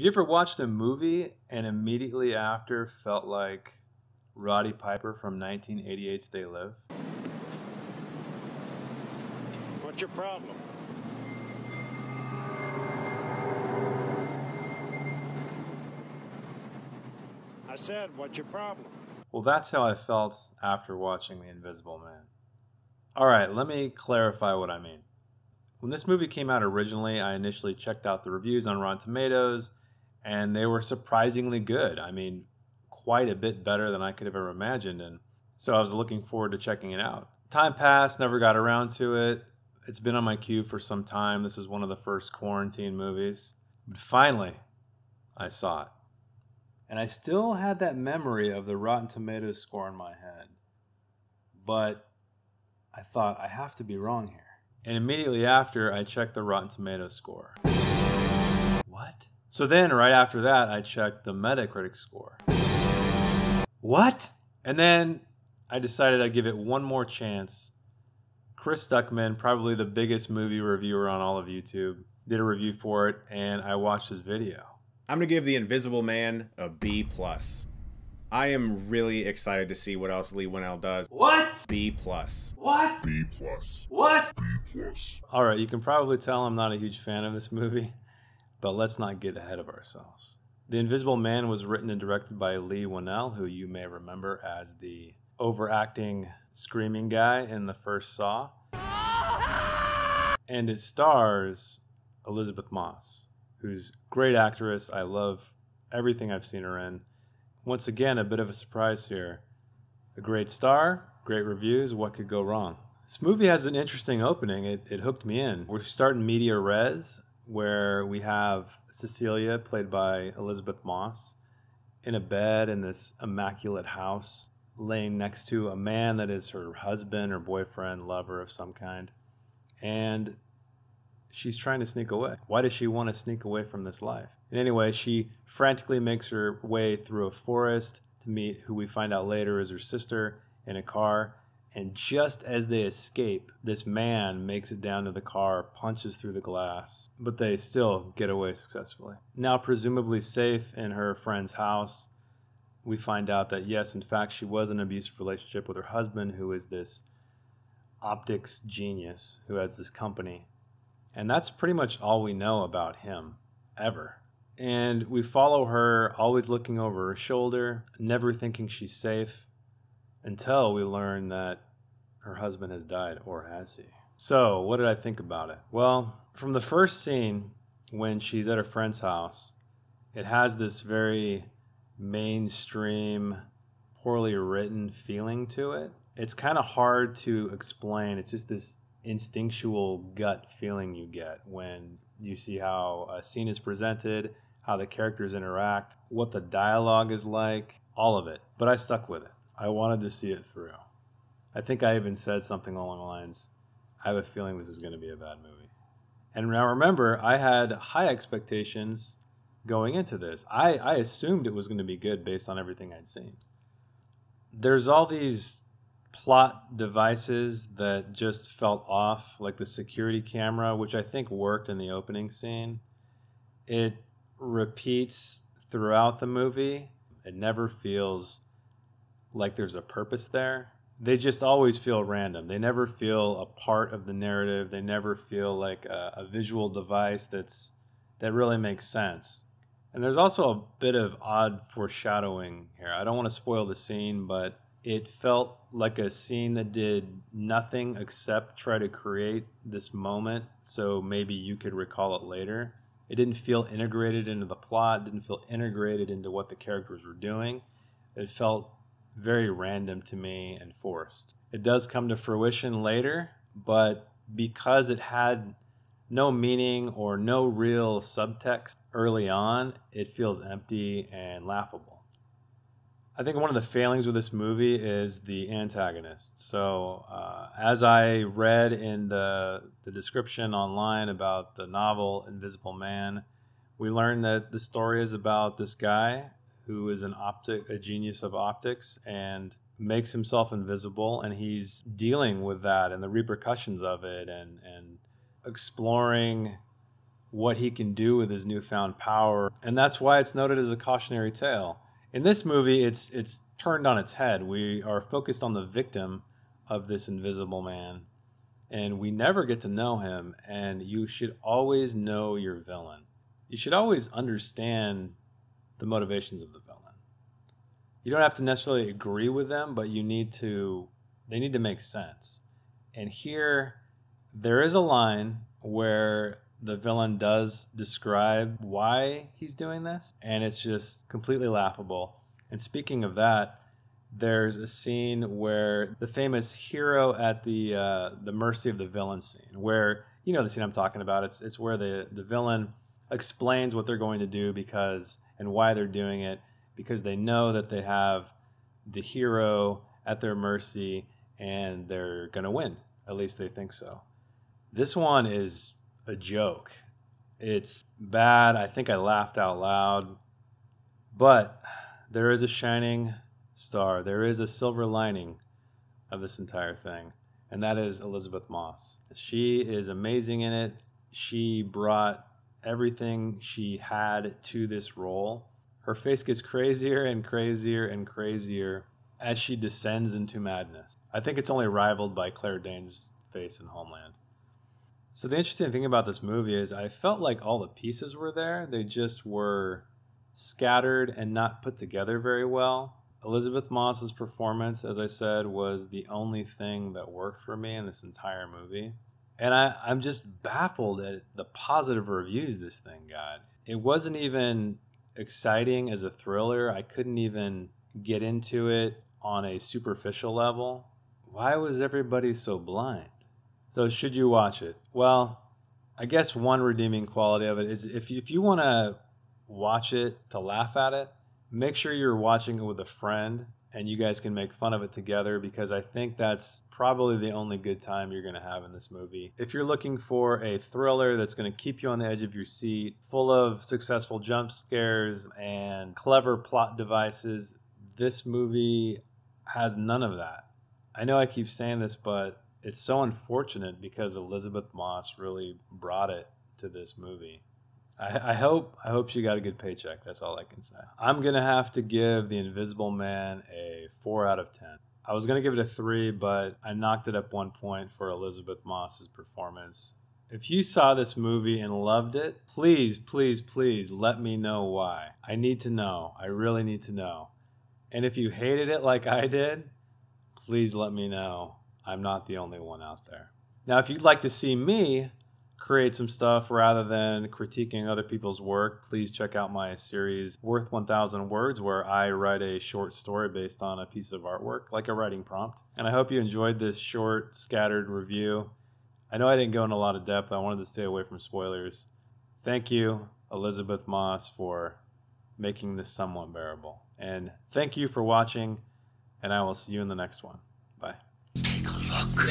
Have you ever watched a movie and immediately after felt like Roddy Piper from 1988's They Live? What's your problem? I said, what's your problem? Well, that's how I felt after watching The Invisible Man. All right, let me clarify what I mean. When this movie came out originally, I initially checked out the reviews on Rotten Tomatoes, and they were surprisingly good. I mean, quite a bit better than I could have ever imagined, and so I was looking forward to checking it out. Time passed, never got around to it. It's been on my queue for some time. This is one of the first quarantine movies. But finally, I saw it. And I still had that memory of the Rotten Tomatoes score in my head. But I thought, I have to be wrong here. And immediately after, I checked the Rotten Tomatoes score. What? So then, right after that, I checked the Metacritic score. What? And then I decided I'd give it one more chance. Chris Stuckman, probably the biggest movie reviewer on all of YouTube, did a review for it, and I watched his video. I'm gonna give The Invisible Man a B+. I am really excited to see what else Leigh Whannell does. What? B+. What? B+. What? B+. All right, you can probably tell I'm not a huge fan of this movie, but let's not get ahead of ourselves. The Invisible Man was written and directed by Leigh Whannell, who you may remember as the overacting screaming guy in the first Saw. And it stars Elisabeth Moss, who's a great actress. I love everything I've seen her in. Once again, a bit of a surprise here. A great star, great reviews, what could go wrong? This movie has an interesting opening. It hooked me in. We're starting media res, where we have Cecilia, played by Elisabeth Moss, in a bed in this immaculate house, laying next to a man that is her husband or boyfriend, lover of some kind, and she's trying to sneak away. Why does she want to sneak away from this life? And anyway, she frantically makes her way through a forest to meet who we find out later is her sister in a car, and just as they escape, this man makes it down to the car, punches through the glass, but they still get away successfully. Now presumably safe in her friend's house, we find out that, yes, in fact, she was in an abusive relationship with her husband, who is this optics genius who has this company. And that's pretty much all we know about him, ever. And we follow her, always looking over her shoulder, never thinking she's safe, until we learn that her husband has died, or has he? So, what did I think about it? Well, from the first scene, when she's at her friend's house, it has this very mainstream, poorly written feeling to it. It's kind of hard to explain. It's just this instinctual gut feeling you get when you see how a scene is presented, how the characters interact, what the dialogue is like, all of it. But I stuck with it. I wanted to see it through. I think I even said something along the lines, I have a feeling this is going to be a bad movie. And now remember, I had high expectations going into this. I assumed it was going to be good based on everything I'd seen. There's all these plot devices that just felt off, like the security camera, which I think worked in the opening scene. It repeats throughout the movie. It never feels like there's a purpose there. They just always feel random. They never feel a part of the narrative. They never feel like a visual device that really makes sense. And there's also a bit of odd foreshadowing here. I don't want to spoil the scene, but it felt like a scene that did nothing except try to create this moment so maybe you could recall it later. It didn't feel integrated into the plot, didn't feel integrated into what the characters were doing. It felt very random to me and forced. It does come to fruition later, but because it had no meaning or no real subtext early on, it feels empty and laughable. I think one of the failings with this movie is the antagonist. So as I read in the description online about the novel Invisible Man, we learned that the story is about this guy who is a genius of optics and makes himself invisible, and he's dealing with that and the repercussions of it and exploring what he can do with his newfound power. And that's why it's noted as a cautionary tale. In this movie, it's turned on its head. We are focused on the victim of this invisible man, and we never get to know him. And you should always know your villain. You should always understand the motivations of the villain. You don't have to necessarily agree with them, but you need to, they need to make sense. And here, there is a line where the villain does describe why he's doing this, and it's just completely laughable. And speaking of that, there's a scene where the famous hero at the mercy of the villain scene, where, you know the scene I'm talking about, it's where the villain explains what they're going to do because, and why they're doing it, because they know that they have the hero at their mercy and they're going to win. At least they think so. This one is a joke. It's bad. I think I laughed out loud. But there is a shining star. There is a silver lining of this entire thing. And that is Elisabeth Moss. She is amazing in it. She brought everything she had to this role. Her face gets crazier and crazier and crazier as she descends into madness. I think it's only rivaled by Claire Danes' face in Homeland. So the interesting thing about this movie is I felt like all the pieces were there. They just were scattered and not put together very well. Elisabeth Moss's performance, as I said, was the only thing that worked for me in this entire movie. And I'm just baffled at the positive reviews this thing got. It wasn't even exciting as a thriller. I couldn't even get into it on a superficial level. Why was everybody so blind? So should you watch it? Well, I guess one redeeming quality of it is if you want to watch it to laugh at it, make sure you're watching it with a friend and you guys can make fun of it together, because I think that's probably the only good time you're going to have in this movie. If you're looking for a thriller that's going to keep you on the edge of your seat, full of successful jump scares and clever plot devices, this movie has none of that. I know I keep saying this, but it's so unfortunate because Elisabeth Moss really brought it to this movie. I hope she got a good paycheck. That's all I can say. I'm going to have to give The Invisible Man a 4 out of 10. I was going to give it a 3, but I knocked it up 1 point for Elisabeth Moss's performance. If you saw this movie and loved it, please, please, please let me know why. I need to know. I really need to know. And if you hated it like I did, please let me know. I'm not the only one out there. Now, if you'd like to see me create some stuff rather than critiquing other people's work, please check out my series, Worth 1000 Words, where I write a short story based on a piece of artwork, like a writing prompt. And I hope you enjoyed this short, scattered review. I know I didn't go in a lot of depth. I wanted to stay away from spoilers. Thank you, Elisabeth Moss, for making this somewhat bearable. And thank you for watching, and I will see you in the next one. Bye. Take a look.